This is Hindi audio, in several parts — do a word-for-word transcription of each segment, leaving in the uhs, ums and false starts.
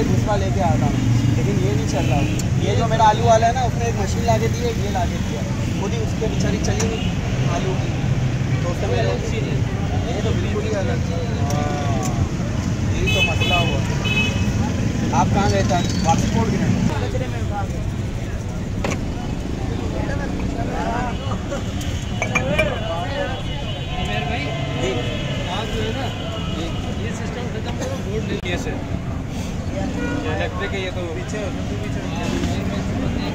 से दूसरा लेके आ रहा हूँ, लेकिन ये नहीं चल रहा। ये जो मेरा आलू वाला है ना, उसने एक मशीन ला के दी है, ये ला के दिया खुद ही, उसके बेचारी चली नहीं आलू की, तो उसमें ये तो बिल्कुल ही अलग। यही तो मसला हुआ। आप कहाँ गए थे? वापस मोड़ गिर से इलेक्ट्रिक है ये तो पीछे पीछे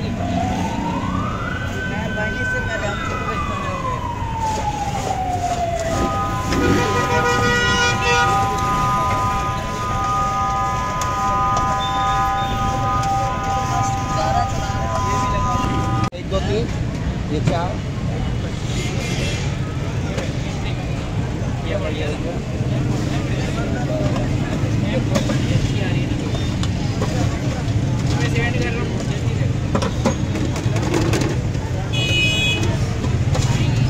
मैं भाई से मैं राम से बचता हूं। एक दो तीन ये क्या ये बढ़िया है। ये प्रॉपर्टी आ रही है ना, मैं सेट कर रहा हूं।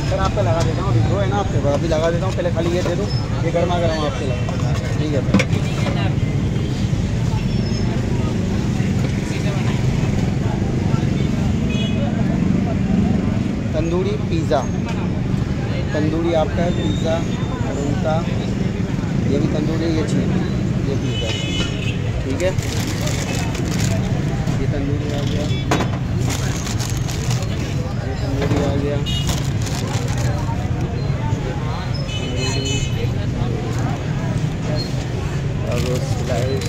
सर आपका लगा देता हूं, दो है ना आपके पास, अभी लगा देता हूं। पहले खाली ये दे दो, ये गर्मा गर्म आपके लगा। ठीक है सर। तंदूरी पिज़्ज़ा, तंदूरी आपका है पिज़्ज़ा उनका, ये भी तंदूरी, ये चीज़ ये भी है। ठीक है, ये तंदूरी आ गया, ये तंदूरी आ गया, और वो स्लाइस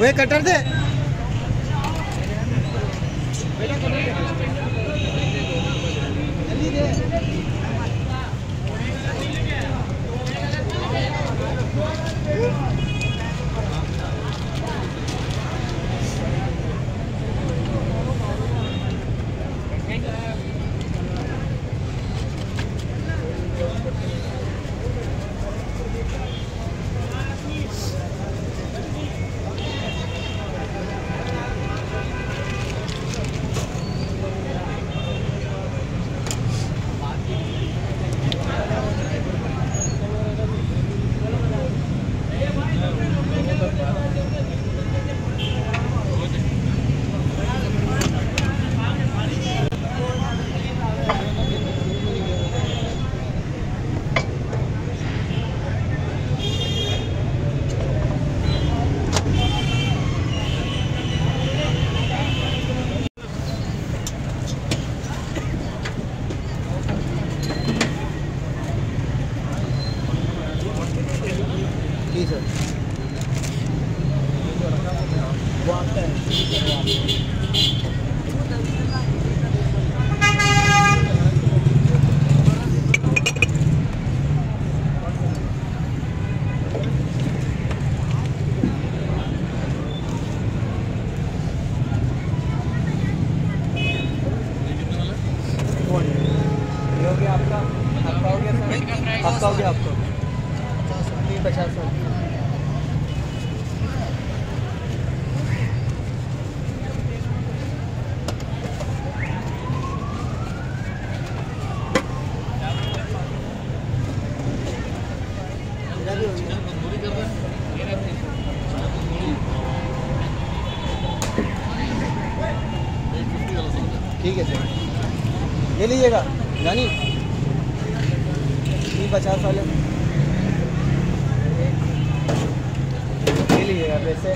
वे कटर दे आपका हो गया आपका पचास सौ ठीक है सर, ये लीजिएगा जानी पचास वाले, ये लीजिएगा। वैसे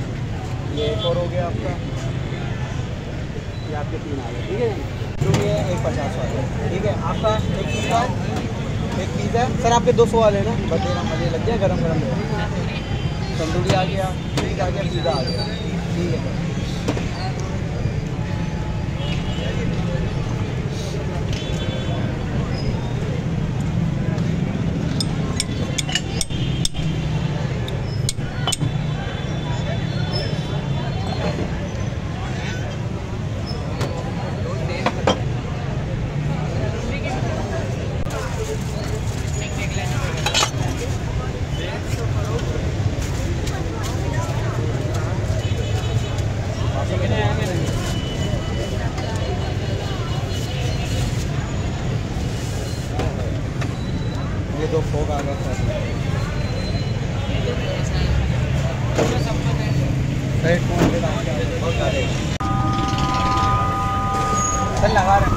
ये एक और हो गया आपका, ये आपके तीन आ गए, ठीक है। जो ये एक पचास वाले, ठीक है। आपका एक पिज़्ज़ा, एक पिज़्ज़ा सर आपके दो सौ वाले ना, बतेरा मजे लग जाए, गरम गरम तंदूरी आ गया, ठीक आ गया, पिज़्ज़ा आ गया, ठीक है। दो फोक आ गया सर, लगा रहे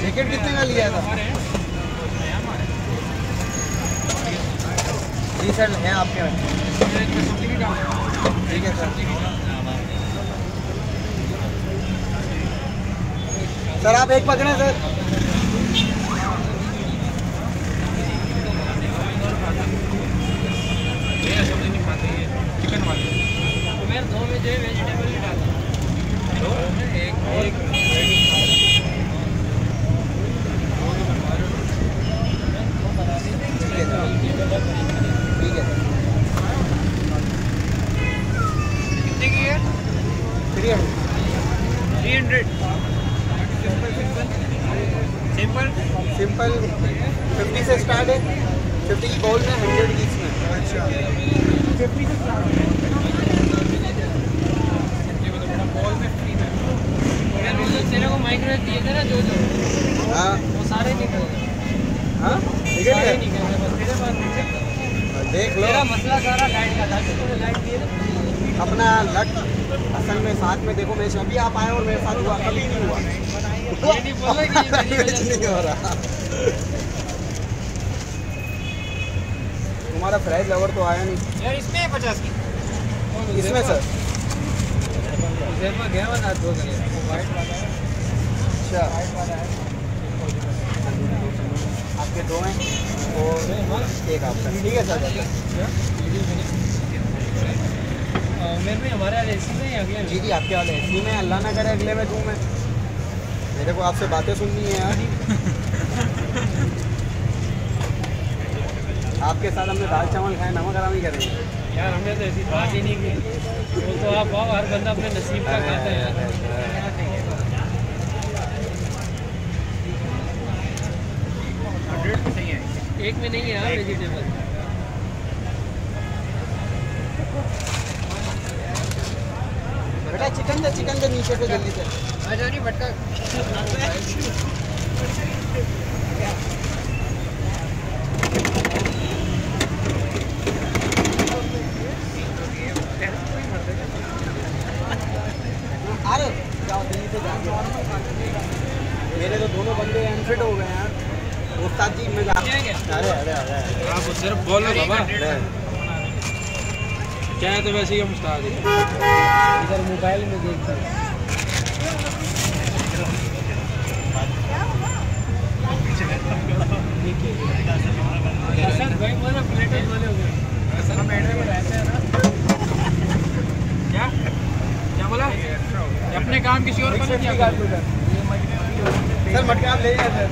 जैकेट कितने का लिया था सर? हैं आपके में, ठीक है सर। सर आप एक पकड़े सर, चिकन वाले दो में जो वेजिटेबल भी डाल दो, एक three hundred, simple simple fifty से स्टार्ट है, फिफ्टी की बॉल में हंड्रेड ईच में। अच्छा फिफ्टी से स्टार्ट है बॉल में, फ्री में तेरे को माइक्रो दिए थे ना जो जो, हाँ वो सारे निकल गए, हाँ सारे निकल गए, बस तेरे पास देख लो। मेरा मसला सारा लाइट का था, कितने लाइट दिए अपना लक असल में साथ में देखो। मैं अभी आप आए और मेरे साथ हुआ, कभी नहीं हुआ, नहीं बोला हो रहा। तुम्हारा प्राइस लवर तो आया नहीं यार, इसमें पचास की इसमें सर गया ना दो अच्छा आपके दो हैं और एक आपका, ठीक है सर। मेरे में हमारे एसी में अगले जी जी आपके वाले एसी में, अल्लाह ना करे अगले में तू में, मेरे को आपसे बातें सुननी है यार। आपके साथ हमने दाल चावल खाए, नमक हरामी करेंगे यार, हमने तो ऐसी बात ही नहीं की। वो तो आप आओ, हर बंदा अपने नसीब का खाता है यार। एक में नहीं है यार वेजिटेबल, चिकन दे चिकन दे नीचे पे जल्दी से आ जाओ, नहीं भटका। अरे जाओ जल्दी से जाओ, मेरे तो दोनों बंदे एनफिट हो गए यार उस्ताद जी। मैं अरे अरे अरे आप सिर्फ बोलो बाबा क्या है, तो वैसे ही हम उस्ताद हैं। इधर मोबाइल में देखते हैं। भाई बोला प्लेटेड वाले हो गए, ऐसा हम एड्रे में रहते हैं ना। क्या क्या बोला, अपने काम किसी और पर नहीं किया सर। मटके आप ले जाए सर,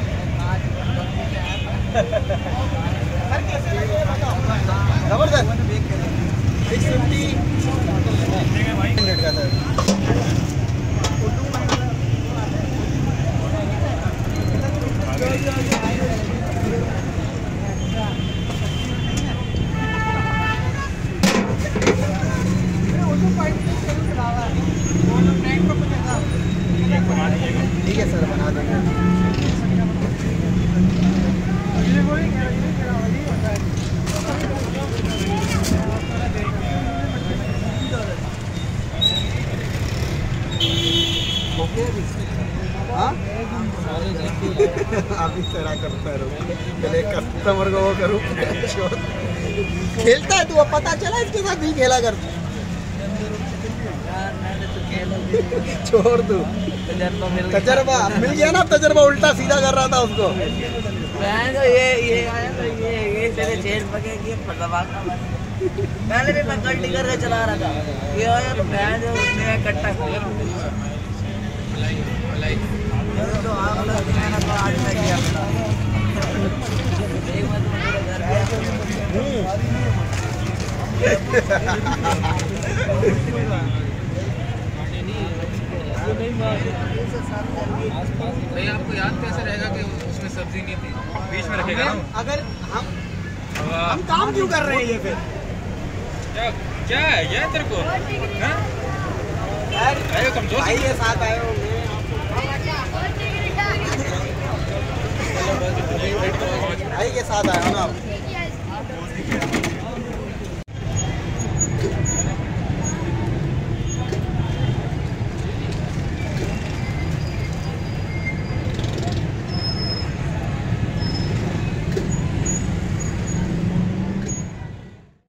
जबरदस्त एक फिफ्टी हंड्रेड का सर। ठीक है सर, बना देंगे। आप इस तरह करता रहो, पहले कस्टमर को वो करूँ। खेलता है तू, अब पता चला इसके साथ नहीं खेला कर। छोड़ दू, तजर्बा मिल गया ना। तजर्बा उल्टा सीधा कर रहा था उसको। ये ये ये ये तेरे चेहरे पर ये पहले भी मैं कट कर रहा चला रहा था। ये आया तो मैं जो उसने कट्टा किया तो आग लग गया ना, तो आज मैं किया एक बार मेरे घर पे नहीं। आपको याद कैसे रहेगा कि उसमें सब्जी नहीं थी, बीच में रखेगा ना। अगर हम हम काम क्यों कर रहे हैं ये फिर? क्या क्या है ये तेरे को? अरे कमजोर भाई के साथ आए हो। भाई के साथ आए हो ना आप।